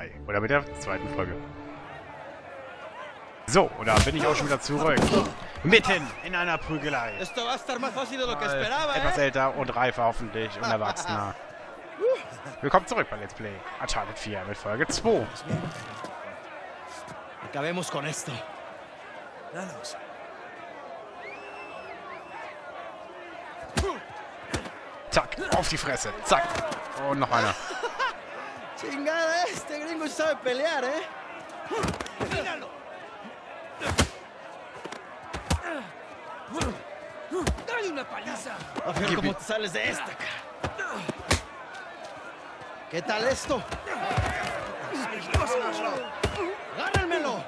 3. Oder mit der zweiten Folge. So, und da bin ich auch schon wieder zurück. Mitten in einer Prügelei. Etwas älter und reifer hoffentlich und erwachsener. Willkommen zurück bei Let's Play Uncharted 4 mit Folge 2. Acabemos con esto. Zack, auf die Fresse. Zack. Und noch einer. Chingada, este gringo sabe pelear, eh? Dale una paliza. A ver cómo te sales de esta. ¿Qué tal esto? Gánamelo.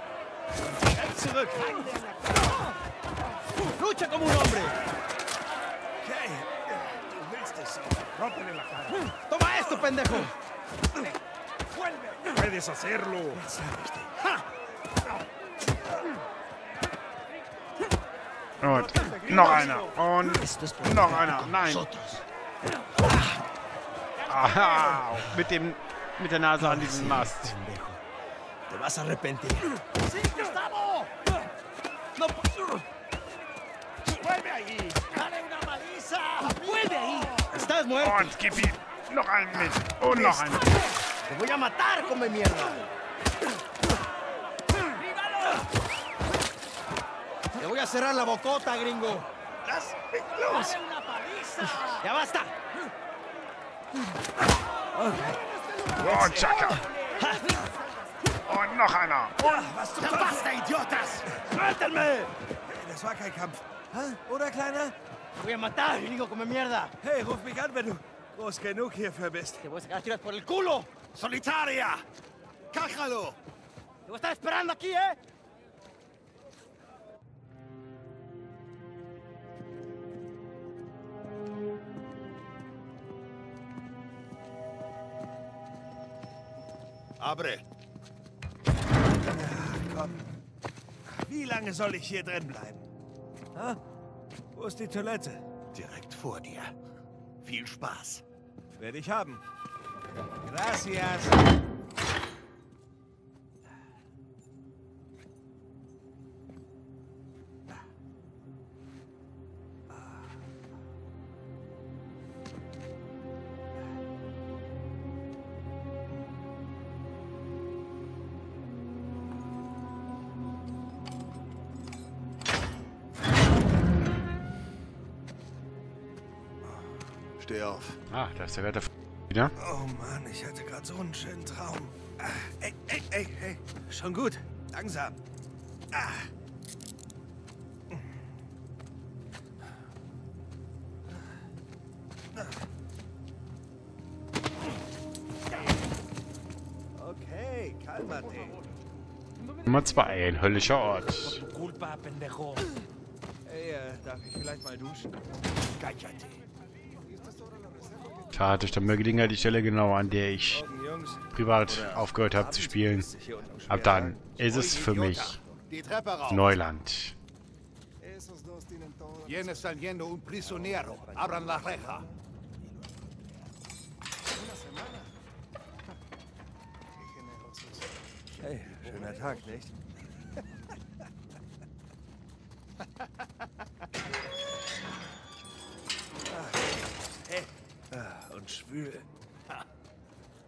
Lucha como un hombre. Rómpele la cara. Toma esto, pendejo. Vuelve. Puedes hacerlo. Und noch einer. Und noch einer. Nein. Aha. Mit der Nase an diesem Mast. Und gib ihm noch einen mit. Und noch einen. Te voy a cerrar la bocota, gringo. ¡Las los! ¡Dale una paliza! ¡Ya basta! ¡Oh, chaca! ¡Oh, no, Hanna! ¡Ya basta, idiotas! ¡Suéltenme! Das war kein Kampf. Oder, Kleiner? Te voy a matar, gringo, come mierda. Hey, ruf mich an, wenn du groß genug hierfür bist. Te voy a sacar tiras por el culo! Solitaria! Cájalo! Te voy a estar esperando aquí, eh? Abre. Ja, komm. Wie lange soll ich hier drin bleiben? Ha? Wo ist die Toilette? Direkt vor dir. Viel Spaß. Werde ich haben. Gracias. Auf. Ah, da ist der Wärter wieder. Oh Mann, ich hatte gerade so einen schönen Traum. Ah, ey. Schon gut. Langsam. Ah. Okay, calmate. Nummer 2, ein höllischer Ort. Ey, darf ich vielleicht mal duschen? Gajate. Tat, ich habe mir Gelegenheit die Stelle genau, an der ich privat aufgehört habe zu spielen. Ab dann ist es für mich Neuland. Hey, schöner Tag, nicht? Und schwül. Ha.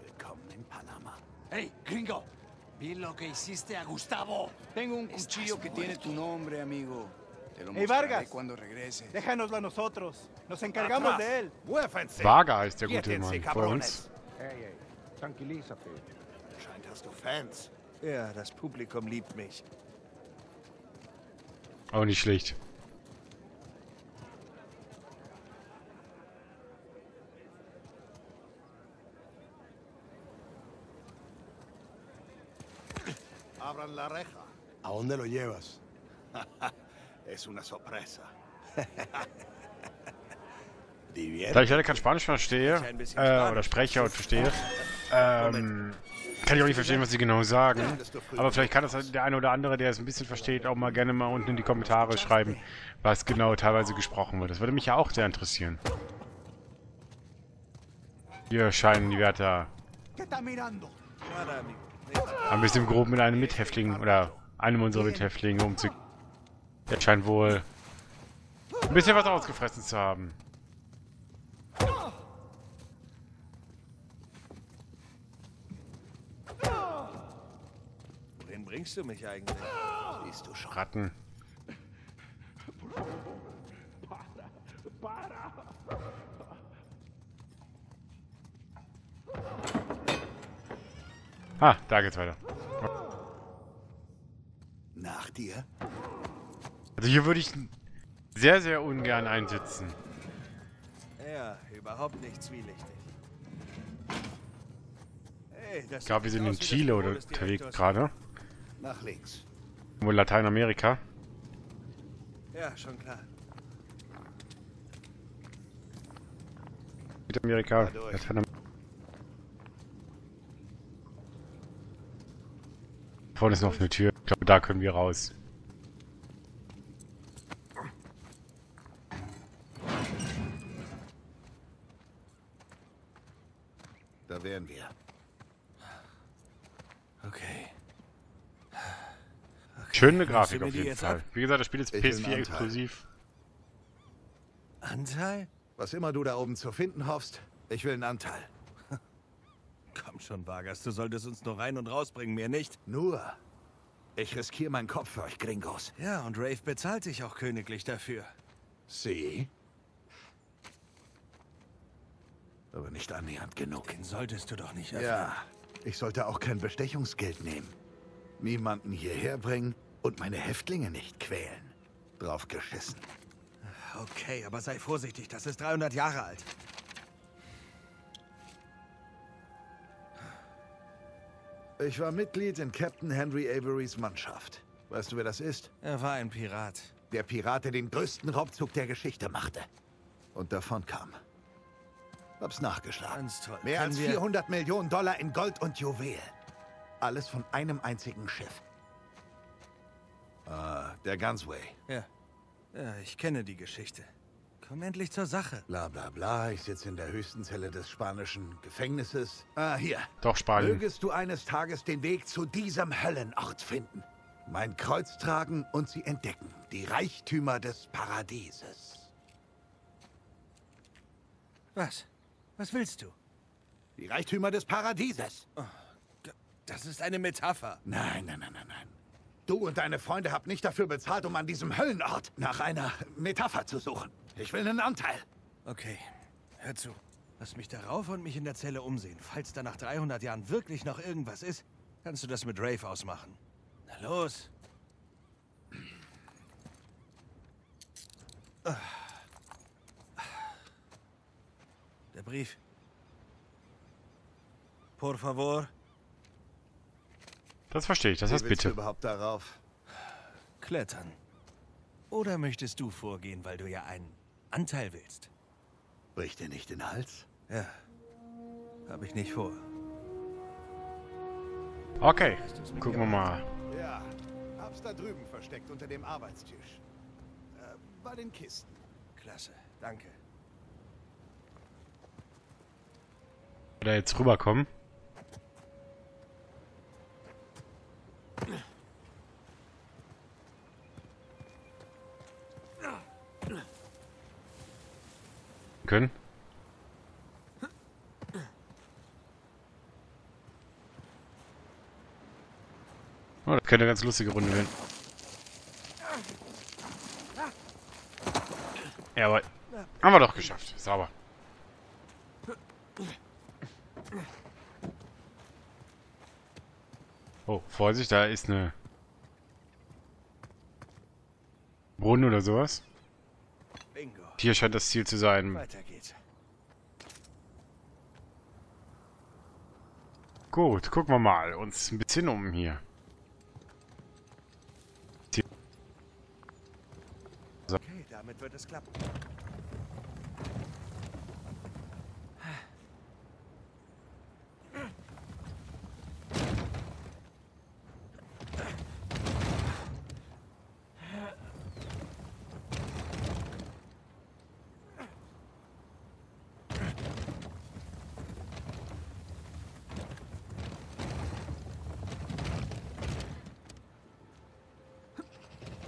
Willkommen in Panama. Hey, gringo! Vi lo que hiciste a Gustavo. Tengo un cuchillo que tiene tu nombre, amigo. Te lo mostraré cuando regrese. Déjanoslo a nosotros. Nos encargamos de él. Varga ist der gute Mann vor uns. Hey, tranquilízate. Scheint, hast du Fans. Ja, das Publikum liebt mich. Auch nicht schlecht. Abran la reja. ¿A dónde lo llevas? Es una sorpresa. Da ich leider kein Spanisch verstehe, oder spreche und verstehe, kann ich auch nicht verstehen, was sie genau sagen. Aber vielleicht kann das der eine oder andere, der es ein bisschen versteht, auch mal gerne mal unten in die Kommentare schreiben, was genau teilweise gesprochen wird. Das würde mich ja auch sehr interessieren. Hier scheinen die Wärter Haben wir es im Groben mit einem Mithäftlingen oder einem unserer Mithäftlingen umzugehen. Der scheint wohl ein bisschen was ausgefressen zu haben. Wohin bringst du mich eigentlich? Siehst du Schratten. Ah, da geht's weiter. Nach dir? Also hier würde ich sehr, sehr ungern einsitzen. Ja, überhaupt nicht zwielichtig. Hey, ich glaube, wir sind in Chile oder unterwegs gerade. Nach links. Irgendwo in Lateinamerika. Ja, schon klar. Südamerika, Lateinamerika. Vorne ist noch eine Tür. Ich glaube, da können wir raus. Da wären wir. Okay. Schöne Grafik auf jeden Fall. Wie gesagt, das Spiel ist PS4 exklusiv. Anteil? Was immer du da oben zu finden hoffst, ich will einen Anteil. Komm schon, Vargas, du solltest uns nur rein und rausbringen, mehr nicht. Nur. Ich riskiere meinen Kopf für euch, Gringos. Ja, und Rafe bezahlt sich auch königlich dafür. Sie? Aber nicht annähernd genug. Den solltest du doch nicht öffnen. Ja, ich sollte auch kein Bestechungsgeld nehmen. Niemanden hierher bringen und meine Häftlinge nicht quälen. Drauf geschissen. Okay, aber sei vorsichtig, das ist 300 Jahre alt. Ich war Mitglied in Captain Henry Averys Mannschaft. Weißt du, wer das ist? Er war ein Pirat. Der Pirat, der den größten Raubzug der Geschichte machte. Und davon kam. Hab's nachgeschlagen. Ganz toll. Mehr als 400 Millionen Dollar in Gold und Juwel. Alles von einem einzigen Schiff. Ah, der Gunsway. Ja. Ja, ich kenne die Geschichte. Komm endlich zur Sache. Bla bla bla, ich sitze in der höchsten Zelle des spanischen Gefängnisses. Ah, hier. Doch, Spanien. Mögest du eines Tages den Weg zu diesem Höllenort finden. Mein Kreuz tragen und sie entdecken. Die Reichtümer des Paradieses. Was? Was willst du? Die Reichtümer des Paradieses. Oh, das ist eine Metapher. Nein, nein, nein, nein, nein. Du und deine Freunde habt nicht dafür bezahlt, um an diesem Höllenort nach einer Metapher zu suchen. Ich will einen Anteil. Okay, hör zu. Lass mich darauf und mich in der Zelle umsehen. Falls da nach 300 Jahren wirklich noch irgendwas ist, kannst du das mit Rafe ausmachen. Na los. Der Brief. Por favor. Das verstehe ich, das heißt bitte. Wie willst du überhaupt darauf? Klettern. Oder möchtest du vorgehen, weil du ja einen Anteil willst? Brich dir nicht den Hals? Ja, habe ich nicht vor. Okay, gucken wir mal. Ja, hab's da drüben versteckt unter dem Arbeitstisch. Bei den Kisten. Klasse, danke. Oder jetzt rüberkommen? Können. Oh, das könnte eine ganz lustige Runde werden. Ja, aber haben wir doch geschafft. Sauber. Oh, Vorsicht, da ist eine Brunnen oder sowas. Bingo. Hier scheint das Ziel zu sein. Weiter geht's. Gut, gucken wir mal uns ein bisschen um hier. So. Okay, damit wird es klappen.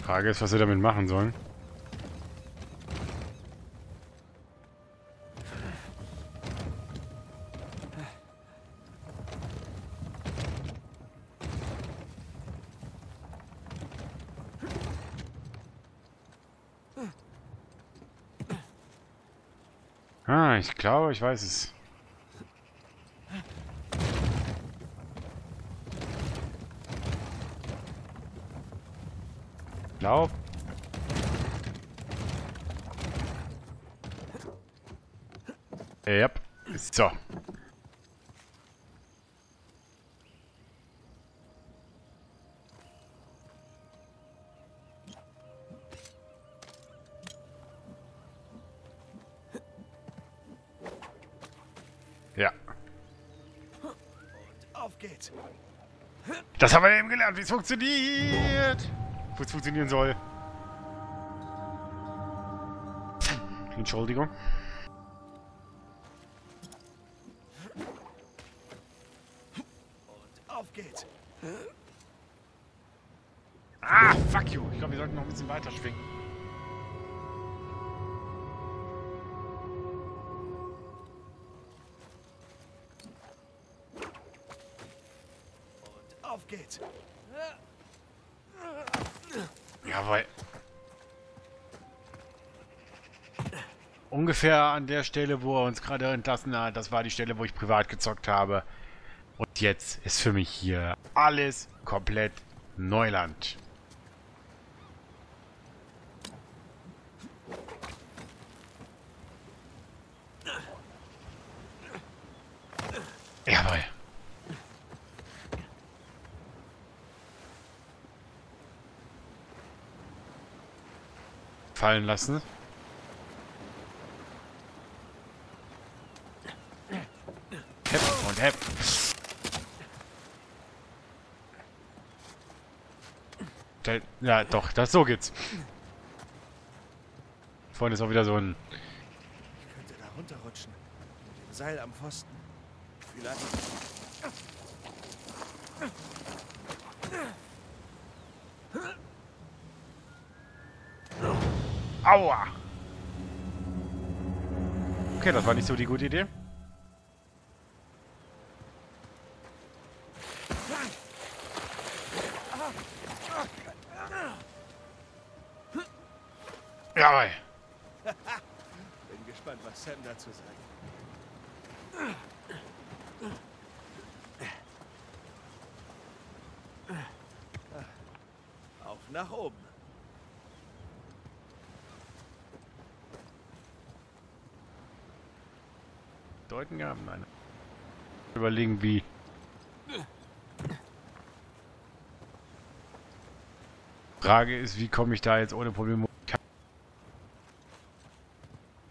Frage ist, was wir damit machen sollen. Ah, ich glaube, ich weiß es. Glaub. Yep. So. Ja. Und auf geht's. Das haben wir eben gelernt, wie es funktioniert. Wo es funktionieren soll. Entschuldigung. Und auf geht's. Ah, fuck you. Ich glaube, wir sollten noch ein bisschen weiter schwingen. Und auf geht's. Jawohl. Ungefähr an der Stelle, wo er uns gerade entlassen hat, das war die Stelle, wo ich privat gezockt habe. Und jetzt ist für mich hier alles komplett Neuland. Jawohl. Fallen lassen. Hepp und hepp. Ja, doch, das so geht's. Vorne ist auch wieder so ein. Ich könnte da runterrutschen. Mit dem Seil am Pfosten. Vielleicht. Aua! Okay, das war nicht so die gute Idee. Jawohl. Bin gespannt, was Sam dazu sagt. Auf nach oben. Deuten gehabt, nein. Überlegen, wie. Frage ist, wie komme ich da jetzt ohne Probleme?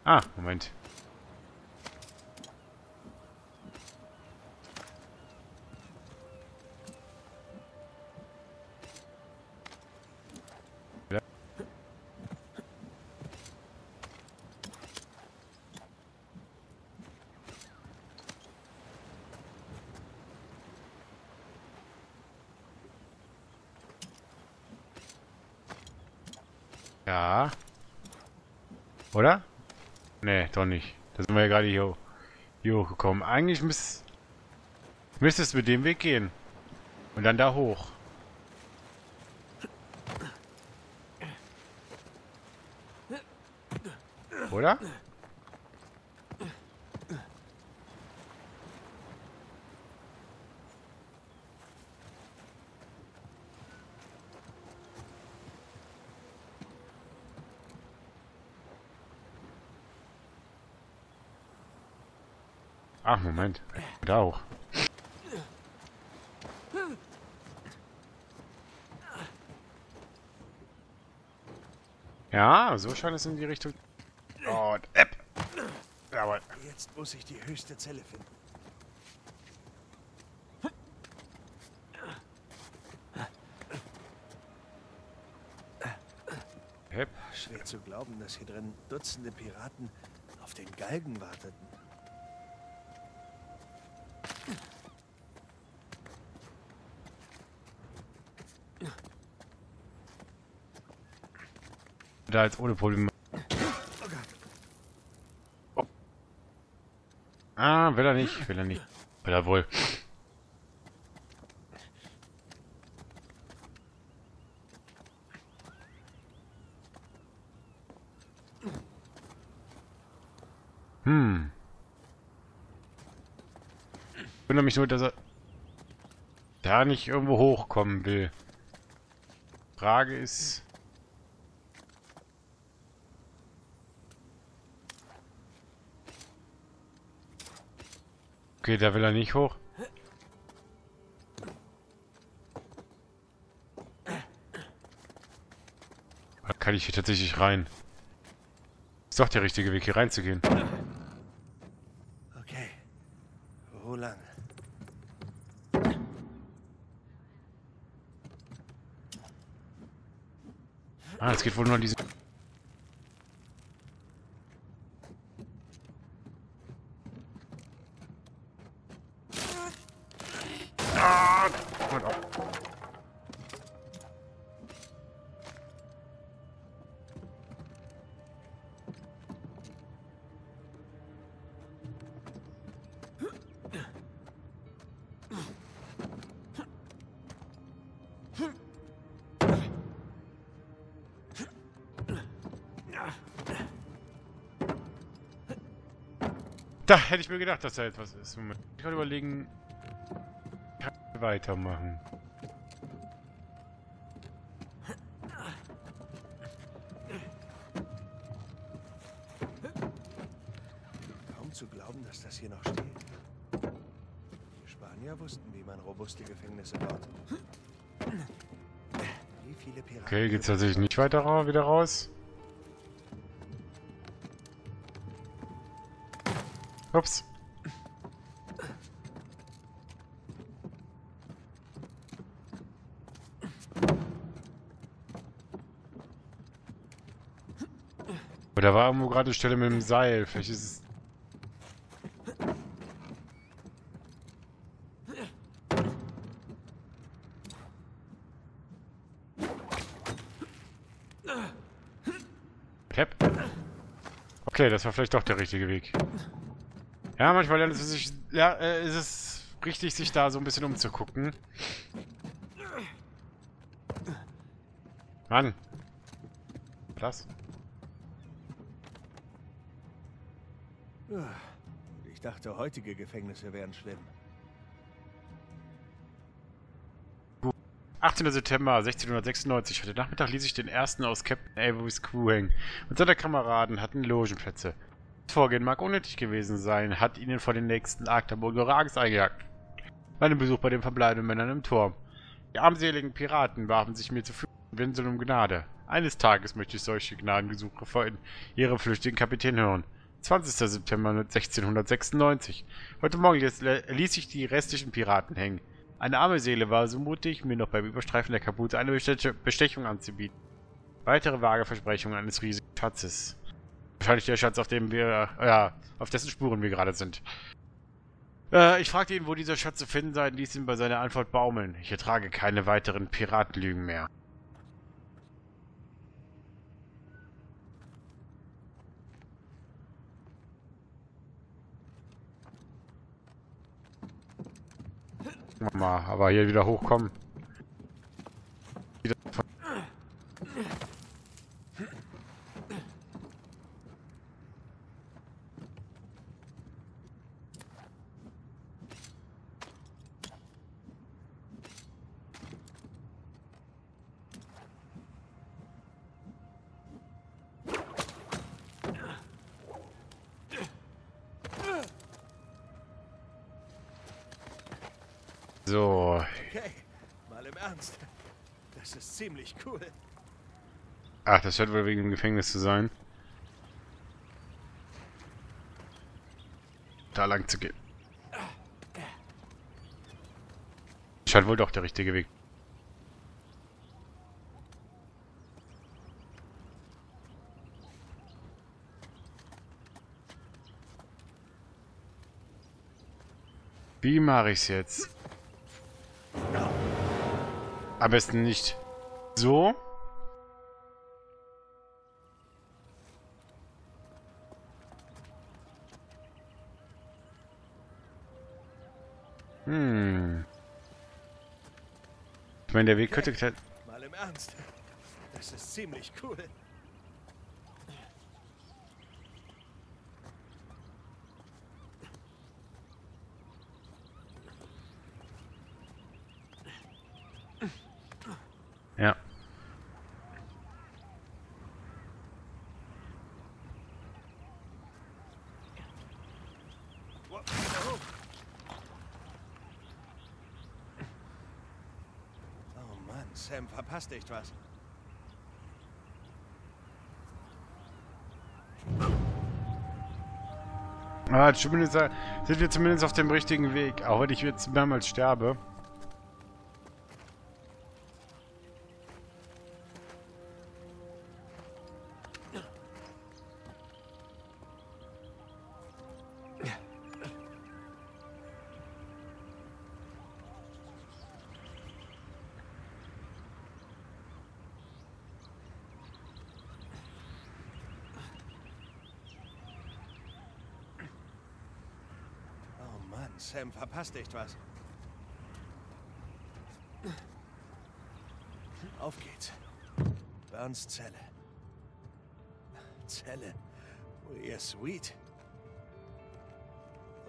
Ah, Moment. Ja. Oder? Nee, doch nicht. Da sind wir ja gerade hier hochgekommen. Eigentlich müsste es mit dem Weg gehen. Und dann da hoch. Oder? Ach, Moment. Da auch. Ja, so scheint es in die Richtung. Und App. Jawohl. Jetzt muss ich die höchste Zelle finden. App. Schwer zu glauben, dass hier drin Dutzende Piraten auf den Galgen warteten. Da jetzt ohne Probleme. Oh. Ah, will er nicht, will er nicht. Will er wohl. Hm. Ich wundere mich nur, dass er da nicht irgendwo hochkommen will. Frage ist... Okay, da will er nicht hoch. Da kann ich hier tatsächlich rein. Ist doch der richtige Weg, hier reinzugehen. Okay. Wo lang? Ah, es geht wohl nur an diese... Ah, Gott. Da hätte ich mir gedacht, dass da etwas ist. Moment. Ich kann überlegen, kann ich weitermachen. Kaum zu glauben, dass das hier noch steht. Die Spanier wussten, wie man robuste Gefängnisse baut. Wie viele Piraten. Okay, geht's tatsächlich nicht weiter wieder raus. Ups. Oder war irgendwo gerade eine Stelle mit dem Seil? Vielleicht ist es... Okay, das war vielleicht doch der richtige Weg. Ja, manchmal lernt es sich, ja, ist es richtig, sich da so ein bisschen umzugucken. Mann. Was? Ich dachte, heutige Gefängnisse wären schlimm. 18. September 1696. Heute Nachmittag ließ ich den ersten aus Captain Averys Crew hängen. Und seine Kameraden hatten Logenplätze. Das Vorgehen mag unnötig gewesen sein, hat ihnen vor den nächsten Akt der Burger Angst eingejagt. Bei einem Besuch bei den verbleibenden Männern im Turm. Die armseligen Piraten warfen sich mir zu Füßen und winseln um Gnade. Eines Tages möchte ich solche Gnadengesuche von ihrem flüchtigen Kapitän hören. 20. September 1696. Heute Morgen ließ ich die restlichen Piraten hängen. Eine arme Seele war so mutig, mir noch beim Überstreifen der Kapuze eine Bestechung anzubieten. Weitere vage Versprechungen eines riesigen Schatzes. Wahrscheinlich der Schatz, auf dem wir, ja, auf dessen Spuren wir gerade sind. Ich fragte ihn, wo dieser Schatz zu finden sei, und ließ ihn bei seiner Antwort baumeln. Ich ertrage keine weiteren Piratenlügen mehr. Mal, aber hier wieder hochkommen. Wieder von so. Okay, mal im Ernst. Das ist ziemlich cool. Ach, das scheint wohl wegen dem Gefängnis zu sein. Da lang zu gehen. Scheint wohl doch der richtige Weg. Wie mache ich's jetzt? Am besten nicht. So. meine, der Weg könnte geteilt. Mal im Ernst. Das ist ziemlich cool. Ja. Oh Mann, Sam, verpasst echt was. Ah, zumindest sind wir zumindest auf dem richtigen Weg, auch wenn ich jetzt mehrmals sterbe. Sam, verpasst echt was. Auf geht's. Burns Zelle. Zelle. We're sweet.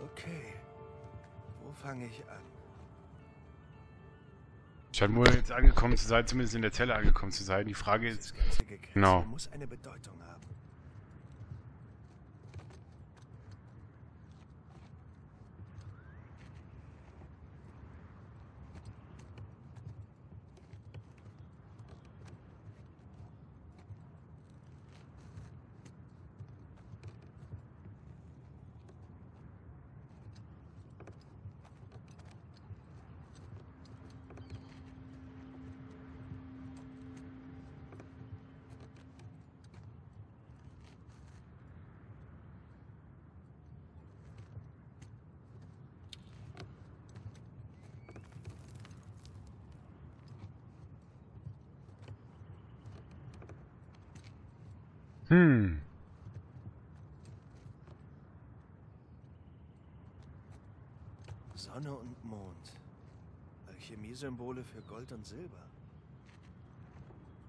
Okay. Wo fange ich an? Scheint wohl jetzt angekommen zu sein, zumindest in der Zelle angekommen zu sein. Die Frage ist, genau. Muss eine Bedeutung haben. Hm. Sonne und Mond. Alchemie-Symbole für Gold und Silber.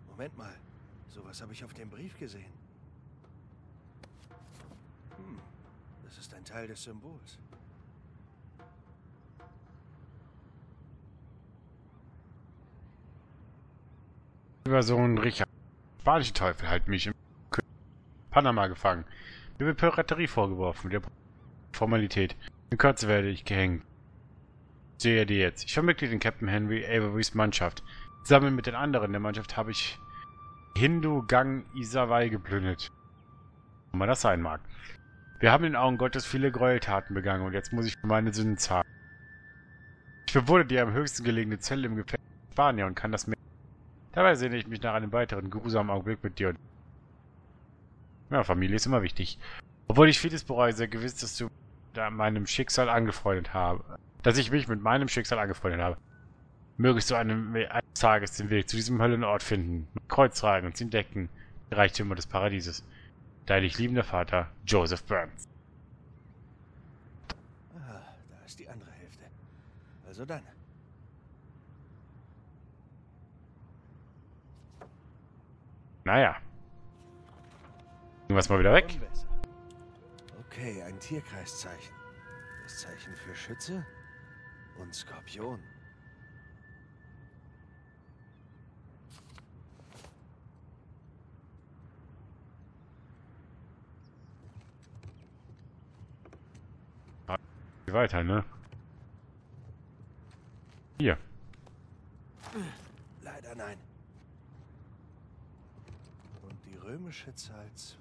Moment mal, sowas habe ich auf dem Brief gesehen. Hm, das ist ein Teil des Symbols. Über so einen Richard. Spanische Teufel halt mich im Panama gefangen. Mir wird Piraterie vorgeworfen. Der Formalität. In Kürze werde ich gehängt. Sehe dir jetzt. Ich vermittle den Captain Henry Averys Mannschaft. Zusammen mit den anderen der Mannschaft habe ich Hindu Gang Isawai geplündert. Wenn man das sein mag. Wir haben in den Augen Gottes viele Gräueltaten begangen und jetzt muss ich für meine Sünden zahlen. Ich bewundere die am höchsten gelegene Zelle im Gefängnis in Spanien und kann das mehr. Dabei sehne ich mich nach einem weiteren grusamen Augenblick mit dir und. Ja, Familie ist immer wichtig. Obwohl ich vieles bereue, sehr gewiss, dass du da meinem Schicksal angefreundet habe. Dass ich mich mit meinem Schicksal angefreundet habe. Mögest du eines Tages den Weg zu diesem Höllenort finden, mit Kreuz tragen und sie entdecken, die Reichtümer des Paradieses. Dein dich liebender Vater, Joseph Burns. Ah, da ist die andere Hälfte. Also dann. Naja. Was mal wieder weg. Okay, ein Tierkreiszeichen. Das Zeichen für Schütze und Skorpion. Weiter, ne? Hier. Leider nein. Römische Zahl 2.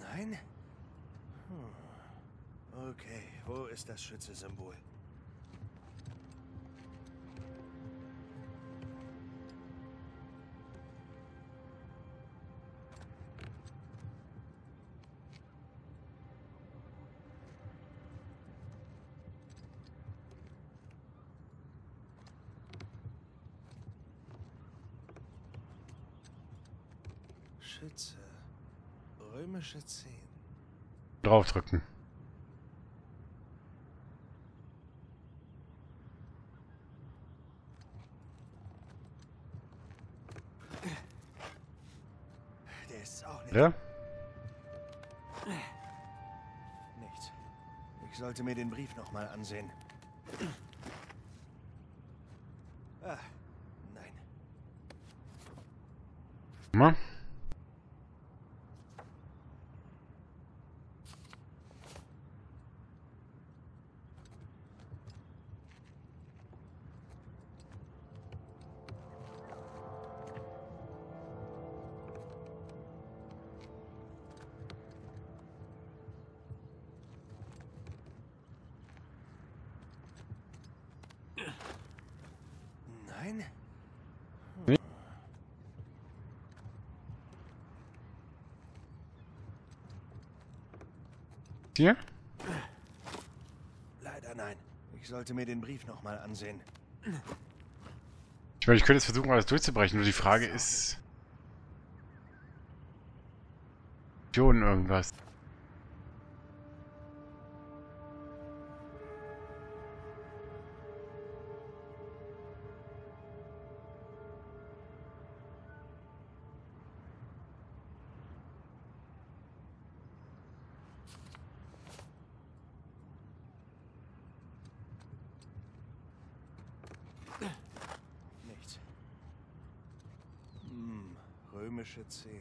Nein? Hm. Okay, wo ist das Schütze-Symbol? Schütze. Römische 10. Draufdrücken. Ja? Nichts. Ich sollte mir den Brief nochmal ansehen. Ah, nein. Mal. Hier? Leider nein. Ich sollte mir den Brief nochmal ansehen. Ich meine, ich könnte jetzt versuchen, alles durchzubrechen, nur die Frage ist... irgendwas. Römische 10.